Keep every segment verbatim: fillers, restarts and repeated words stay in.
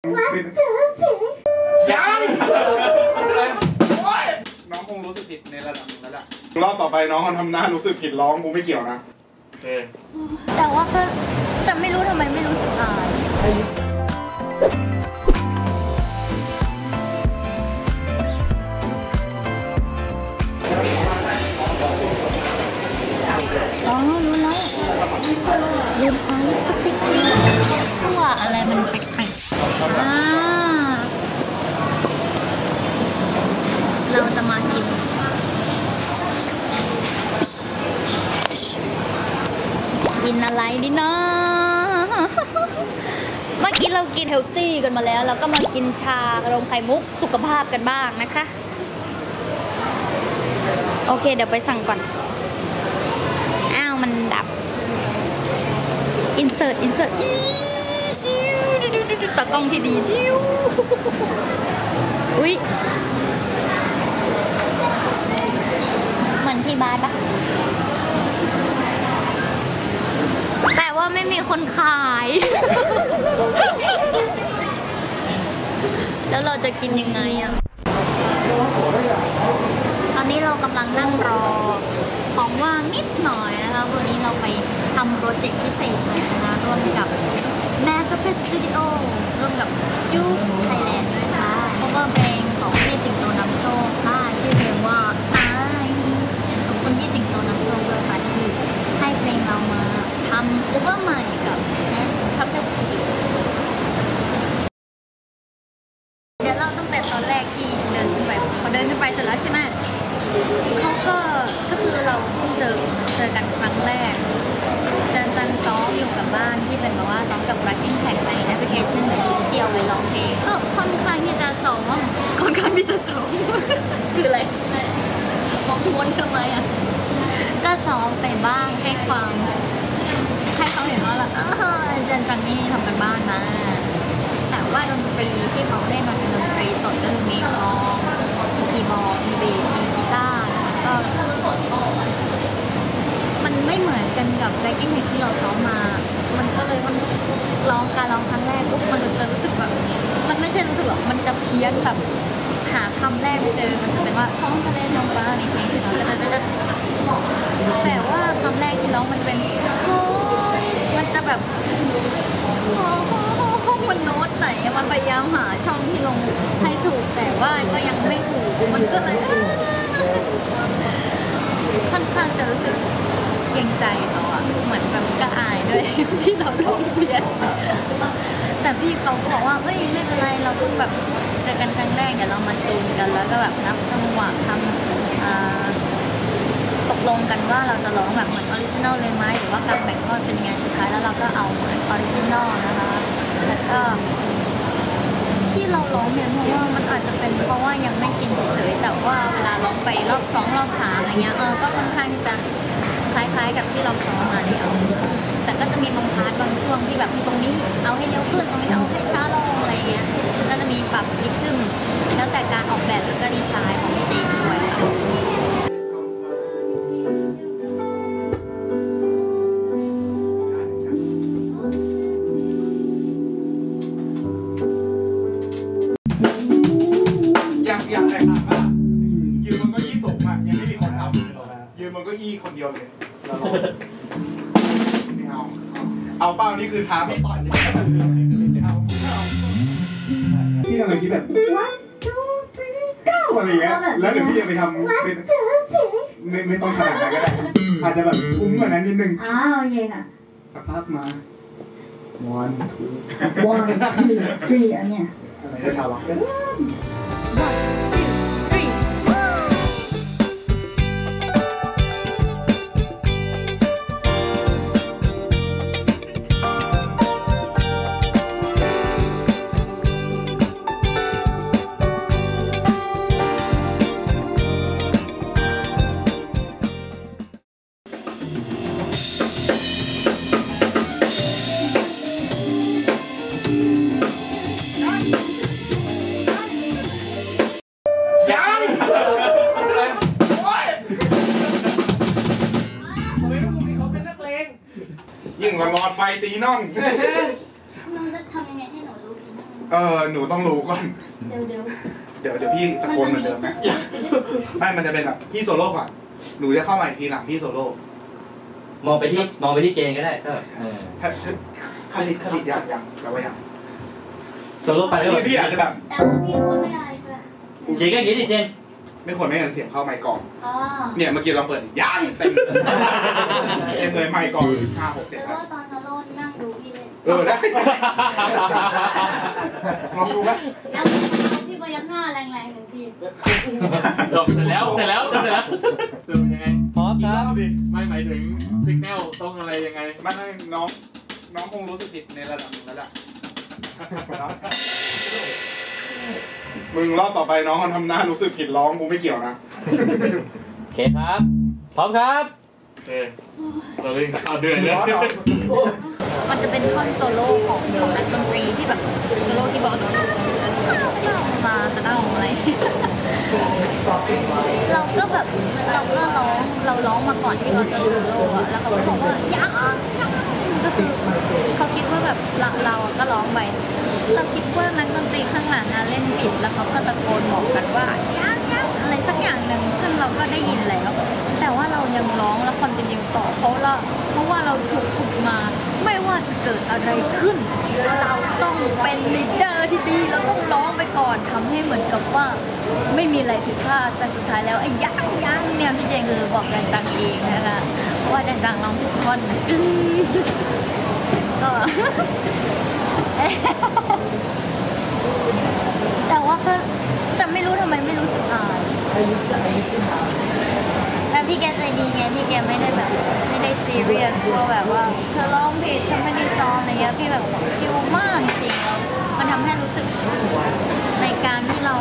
เป็นยังน้องคงรู้สึกผิดในระดับนึงแล้วล่ะรอบต่อไปน้องมันทำหน้ารู้สึกผิดร้องกูไม่เกี่ยวนะโอเคแต่ว่าก็แต่ไม่รู้ทำไมไม่รู้สึกอายอ๋อรู้แล้วลืมเอาสติ๊กเกอร์เพราะว่าอะไรมันแปลกเราจะมากินกินอะไรดีนะเมื่อกี้เรากินเฮลตี้กันมาแล้วเราก็มากินชากระดมไข่มุกสุขภาพกันบ้างนะคะโอเคเดี๋ยวไปสั่งก่อนอ้าวมันดับอินเสิร์ตอินเสิร์ตตากล้องที่ดีชิวอุ๊ยเหมือนที่บ้านปะแต่ว่าไม่มีคนขายแล้วเราจะกินยังไงอ่ะตอนนี้เรากำลังนั่งรอของว่างนิดหน่อยนะคะวันนี้เราไปทำโปรเจกต์พิเศษนะคะร่วมกับMadpuppet Studio ร่วมกับ JOOX Thailand ด้วยค่ะ cover เพลงของพี่สิงโตนำโชคค่ะชื่อเพลงว่าอ้ายขอบคุณพี่สิงโตนำโชคด้วยค่ะที่ให้เพลงเรามาทำ cover ใหม่กับ Madpuppet Studio เดี๋ยวเราต้องเป็นตอนแรกที่เดินขึ้นไปพอเดินขึ้นไปเสร็จแล้วใช่ไหมเขาก็ก็คือเราเพิ่งเจอเจอกันครั้งแรกจันซ้อมอยู่กับบ้านที่เป็นแบบว่าซ้อมกับรักกิ้งแท็กในแอปพลิเคชันในโซเชียลไปร้องเพลงก็ค่อนข้างที่จะซ้อมค่อนข้างที่จะซ้อมคืออะไรมองวนทำไมอ่ะก็ซ้อมไปบ้างให้ความให้เขาเห็นว่าแบบเออจันจันนี่ทำกันบ้านมาแต่ว่าดนตรีที่เขาเล่นมันเป็นดนตรีสดก็มีกลองมีคีย์บอร์ดมีเบสมีกีตาร์ก็มันไม่เหมือนกันกับแร็กกิ้งที่เราซ้อมมามันก็เลยมันร้องการร้องครั้งแรกปุ๊บมันจะรู้สึกแบบมันไม่ใช่รู้สึกแบบมันจะเพี้ยนแบบหาคำแรกไม่เจอมันจะเป็นว่าท้องทะเลน้องฟ้ามีเพลงที่เราจะจะแต่ว่าคำแรกที่ร้องมันเป็นโอ้ยมันจะแบบมันโน้ตไหนมันพยายามหาช่องที่ลงให้ถูกแต่ว่าก็ยังไม่ถูกมันก็เลยค่อนข้างจะรู้สึกเกรงใจเขาอะเหมือนแบบกระอายด้วยที่เราร้องเรียนแต่พี่เขาก็บอกว่าเฮ้ยไม่เป็นไรเราเพิ่งแบบเจอกันครั้งแรกเดี๋ยวเรามาจูนกันแล้วก็แบบนับจังหวะทำตกลงกันว่าเราจะร้องแบบเหมือนออริจินอลเลยไหมหรือว่าการแบ่งท่อนเป็นยังไงสุดท้ายแล้วเราก็เอาเหมือนออริจินอลนะคะแล้วก็ที่เราร้องเนี่ยเพราะว่ามันอาจจะเป็นเพราะว่ายังไม่ชินเฉยๆแต่ว่าเวลาร้องไปรอบสองรอบสามอะไรเงี้ยเออก็ค่อนข้างจะคล้ายๆกับที่เราซ้อมมาแล้วแต่ก็จะมีบางพาร์ทบางช่วงที่แบบตรงนี้เอาให้เร็วขึ้นตรงนี้เอาให้ช้าลงอะไรเงี้ยก็จะมีปรับนิดนึงแล้วแต่การออกแบบแล้วก็ดีไซน์ของเจด้วยคนเดียวเลยไม่เอาเอาเป้านี่คือท้าพี่ต่อยไม่เอาพี่ทำอะไรคิดแบบอะไรเงี้ยแล้วเดี๋ยวพี่จะไปทำเป็นไม่ไม่ต้องขนาดนั้นก็ได้อาจจะแบบอุ้มกว่านั้นนิดนึงอ้าวโอเคค่ะสภาพมาวันวันคือเปลี่ยนเนี่ยอะไรจะชาวล็อกกันยิ่งกว่าหลอดไฟตีน่องเราจะทำยังไงให้หนูรู้กิน เออหนูต้องรู้ก่อนเดี๋ยวเดี๋ยวเดี๋ยวเดี๋ยวพี่ตะโกนเหมือนเดิมนะไม่มันจะเป็นแบบพี่โซโล่ก่อนหนูจะเข้ามาอีกทีหลังพี่โซโล่มองไปที่มองไปที่เจนก็ได้ก็ถ้าคลิดคลิดอย่างอย่างแบบว่าอย่างโซโล่ไปแล้วพี่อาจจะแบบแต่พี่พูดไม่ได้ใช่ไหมเจนก็อย่างนี้ดิเจนไม่ควรไม่เห็นเสียงเข้าไมค์กล่องเนี่ยเมื่อกี้เราเปิดย่างเต็มเต็มเลยไมค์กล่องห้าหกเจ็ดแล้วตอนโซโล่นั่งดูพี่เลยเออได้ลองดูไหมแล้วพี่พยักหน้าแรงๆหนึ่งทีจบเสร็จแล้วเสร็จแล้วเสร็จแล้วจบยังไงพร้อมครับไม่หมายถึงสัญญาณต้องอะไรยังไงไม่ให้น้องน้องคงรู้สึกผิดในระดับระดับมึงรอบต่อไปน้องเขาทำหน้ารู้สึกผิดร้องกูไม่เกี่ยวนะโอเคครับพร้อมครับโอเคเราเลยเอาเดือดเลยมันจะเป็นท่อนโซโล่ของของนักดนตรีที่แบบโซโล่ที่บอกมาจะต้องอะไรเราก็แบบเราก็ร้องเราร้องมาก่อนที่เราจะโซโล่อะแล้วเขาก็บอกว่ายักษ์ก็คือเขาคิดว่าแบบเราเราก็ร้องไปเราคิดว่านักดนตรีข้างหลังเล่นบิดแล้วเขาก็ตะโกนบอกกันว่ายักษ์ยักษ์อะไรสักอย่างหนึ่งซึ่งเราก็ได้ยินแล้วแต่ว่าเรายังร้องและคอนติเนียต่อเพราะเราเพราะว่าเราถูกฝึกมาไม่ว่าจะเกิดอะไรขึ้นเราต้องเป็นลีดเดอร์ที่ดีเราต้องร้องไปก่อนทำให้เหมือนกับว่าไม่มีอะไรผิดพลาดแต่สุดท้ายแล้วไอ้ยักษ์ยักษ์เนี่ยพี่เจงคือบอกแดนจังเองนะคะว่าแดนจังร้องทุกท่อนก็แต่ว่าก็แต่ไม่รู้ทำไมไม่รู้สึกอายแต่พี่แกใจดีไงพี่แกไม่ได้แบบไม่ได้ซีเรียสว่าแบบว่าเธอร้องผิดทำไมไม่ซ้อมอะไรเงี้ยพี่แบบชิลมากจริงแล้วมันทำให้รู้สึกในการที่เรา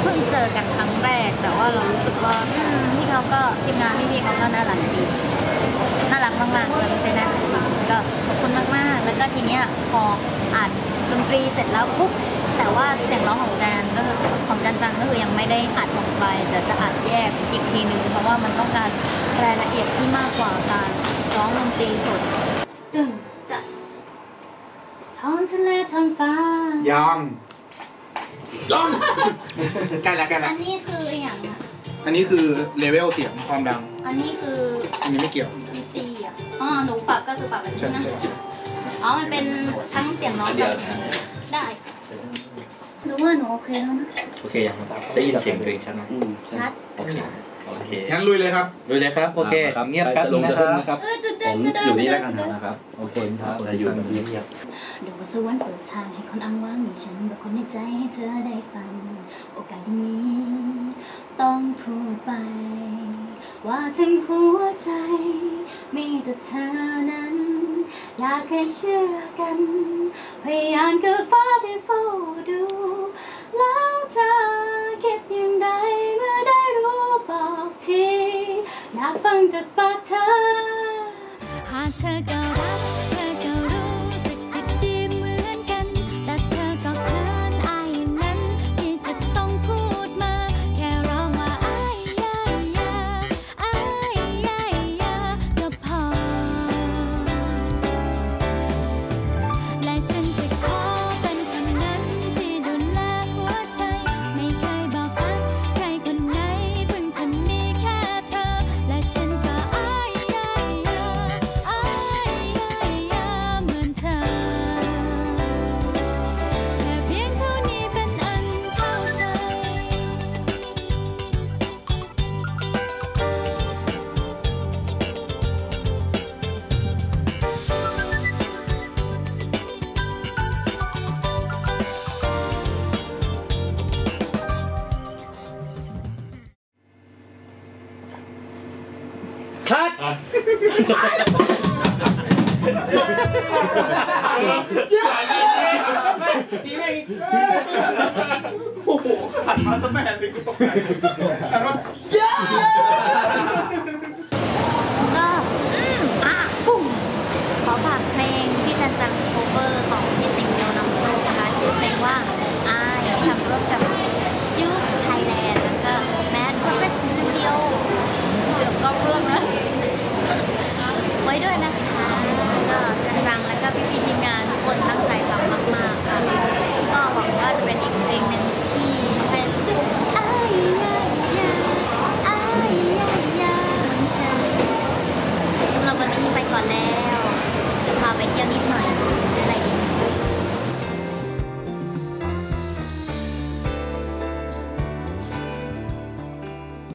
เพิ่งเจอกันครั้งแรกแต่ว่าเรารู้สึกว่าพี่เขาก็ทีมงานพี่พี่เขาก็น่ารักดีน่ารักมากๆเลยในนั้นก็ขอบคุณมากๆแล้วก็ทีเนี้ยพออัดดนตรีเสร็จแล้วปุ๊บแต่ว่าเสียงร้องของแดนก็คือของจันจังก็คือยังไม่ได้อัดออกไปแต่จะอัดแยกอีกทีนึงเพราะว่ามันต้องการรายละเอียดที่มากกว่าการร้องดนตรีสดจึงจะท้องทะเลท้องฟ้ายังยังใกล้แล้วใกล้แล้วอันนี้คืออย่างอันนี้คือเลเวลเสียงความดังอันนี้คืออันนี้ไม่เกี่ยวตีอ่ะอ๋อหนูปรับก็คือปรับแบบนี้นะอ๋อมันเป็นทั้งเสียงร้องแบบได้หนูว่าหนูโอเคแล้วนะโอเคอย่างนั้นได้ยินเสียงตัวเองชัดไหมชัดโอเคโอเคงั้นลุยเลยครับลุยเลยครับโอเคเงียบครับลงนะครับผมอยู่นี่แล้วกันนะครับโอเคครับอยู่เงียบเงียบดวงสวรรค์เปิดทางให้คนอ้างว้างอย่างฉันบอกคนในใจให้เธอได้ฟังโอกาสนี้ต้องพูดไปว่าถึงหัวใจมีแต่เธอนั้นอยากให้เชื่อกันพยานกับฟ้าที่เฝ้าดูแล้วเธอคิดอย่างไรเมื่อได้รู้บอกทีอยากฟังจากปากเธอหากเธอก็รักเธอก็รู้สึกดีเหมือนกันแต่เธอก็เขินอายนั้นที่จะต้องพูดมาแค่ร้องว่าอ้ายยายาอ้ายยายาก็พอและฉันจะขอเป็นคนนั้นที่ดูแลหัวใจไม่เคยบอกรักใครคนไหนเพิ่งจะมีแค่เธอและฉันก็อ้ายยายาอ้ายยายาเหมือนเธอแค่เพียงเท่านี้เป็นอันเข้าใจโอ้โหอัดมาตั้งแต่แม่เลยกูตกใจแต่ว่า